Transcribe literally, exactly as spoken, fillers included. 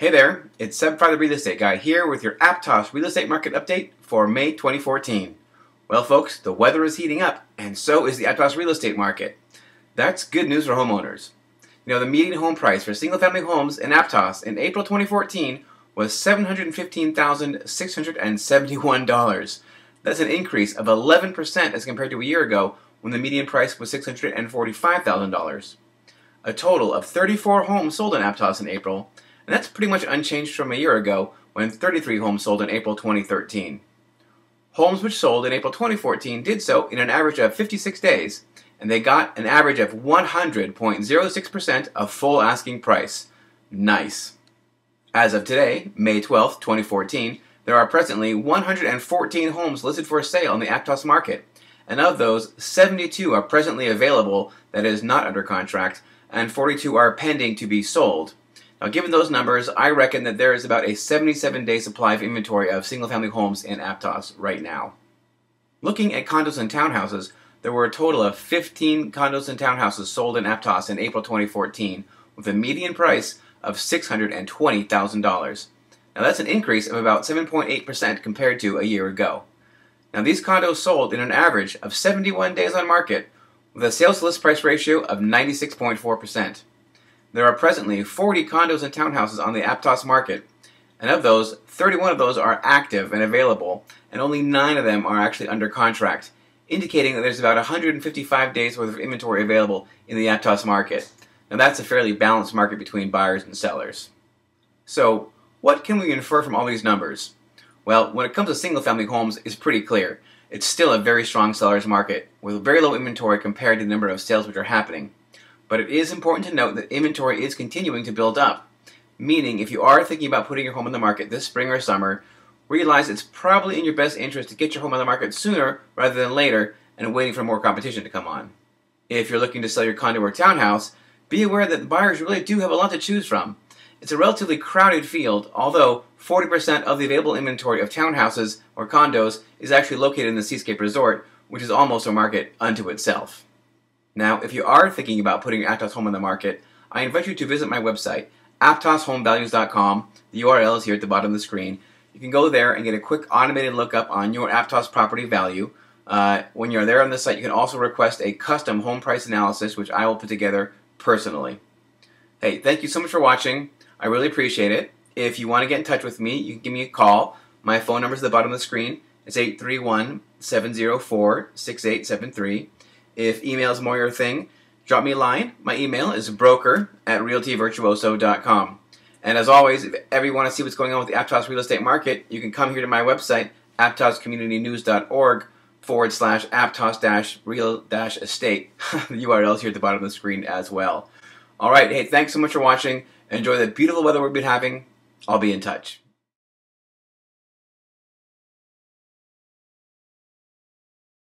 Hey there, it's Seb Frey the Real Estate Guy here with your Aptos Real Estate Market Update for May twenty fourteen. Well folks, the weather is heating up and so is the Aptos real estate market. That's good news for homeowners. You know, the median home price for single family homes in Aptos in April twenty fourteen was seven hundred fifteen thousand six hundred seventy-one dollars. That's an increase of eleven percent as compared to a year ago when the median price was six hundred forty-five thousand dollars. A total of thirty-four homes sold in Aptos in April. And that's pretty much unchanged from a year ago when thirty-three homes sold in April twenty thirteen. Homes which sold in April twenty fourteen did so in an average of fifty-six days, and they got an average of one hundred point zero six percent of full asking price. Nice. As of today, May twelfth, twenty fourteen, there are presently one hundred fourteen homes listed for sale in the Aptos market, and of those, seventy-two are presently available, that is, not under contract, and forty-two are pending to be sold. Now, given those numbers, I reckon that there is about a seventy-seven day supply of inventory of single-family homes in Aptos right now. Looking at condos and townhouses, there were a total of fifteen condos and townhouses sold in Aptos in April twenty fourteen, with a median price of six hundred twenty thousand dollars. Now, that's an increase of about seven point eight percent compared to a year ago. Now, these condos sold in an average of seventy-one days on market, with a sales-to-list price ratio of ninety-six point four percent. There are presently forty condos and townhouses on the Aptos market, and of those, thirty-one of those are active and available, and only nine of them are actually under contract, indicating that there's about one hundred fifty-five days worth of inventory available in the Aptos market. Now, that's a fairly balanced market between buyers and sellers. So, what can we infer from all these numbers? Well, when it comes to single-family homes, it's pretty clear. It's still a very strong seller's market, with very low inventory compared to the number of sales which are happening. But it is important to note that inventory is continuing to build up, meaning if you are thinking about putting your home on the market this spring or summer, realize it's probably in your best interest to get your home on the market sooner rather than later and waiting for more competition to come on. If you're looking to sell your condo or townhouse, be aware that the buyers really do have a lot to choose from. It's a relatively crowded field, although forty percent of the available inventory of townhouses or condos is actually located in the Seascape Resort, which is almost a market unto itself. Now, if you are thinking about putting your Aptos home on the market, I invite you to visit my website, aptos home values dot com. The U R L is here at the bottom of the screen. You can go there and get a quick automated lookup on your Aptos property value. Uh, when you're there on the site, you can also request a custom home price analysis, which I will put together personally. Hey, thank you so much for watching. I really appreciate it. If you want to get in touch with me, you can give me a call. My phone number is at the bottom of the screen. It's eight three one, seven zero four, six eight seven three. If email is more your thing, drop me a line. My email is broker at realty virtuoso dot com. And as always, if you ever want to see what's going on with the Aptos real estate market, you can come here to my website, aptos community news dot org forward slash aptos dash real dash estate. The U R L is here at the bottom of the screen as well. All right, hey, thanks so much for watching. Enjoy the beautiful weather we've been having. I'll be in touch.